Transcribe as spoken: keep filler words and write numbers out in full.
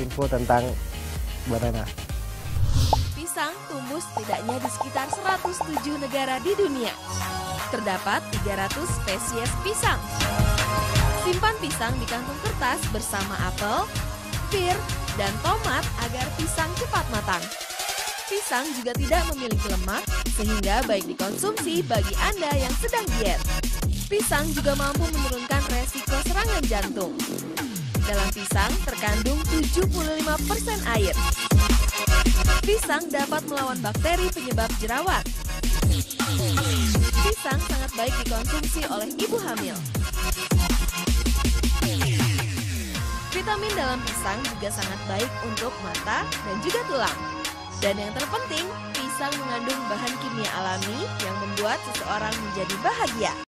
Info tentang banana. Pisang tumbuh setidaknya di sekitar seratus tujuh negara di dunia. Terdapat tiga ratus spesies pisang. Simpan pisang di kantung kertas bersama apel, pir, dan tomat agar pisang cepat matang. Pisang juga tidak memiliki lemak, sehingga baik dikonsumsi bagi Anda yang sedang diet. Pisang juga mampu menurunkan resiko serangan jantung. Dalam pisang terkandung tujuh puluh lima persen air. Pisang dapat melawan bakteri penyebab jerawat. Pisang sangat baik dikonsumsi oleh ibu hamil. Vitamin dalam pisang juga sangat baik untuk mata dan juga tulang. Dan yang terpenting, pisang mengandung bahan kimia alami yang membuat seseorang menjadi bahagia.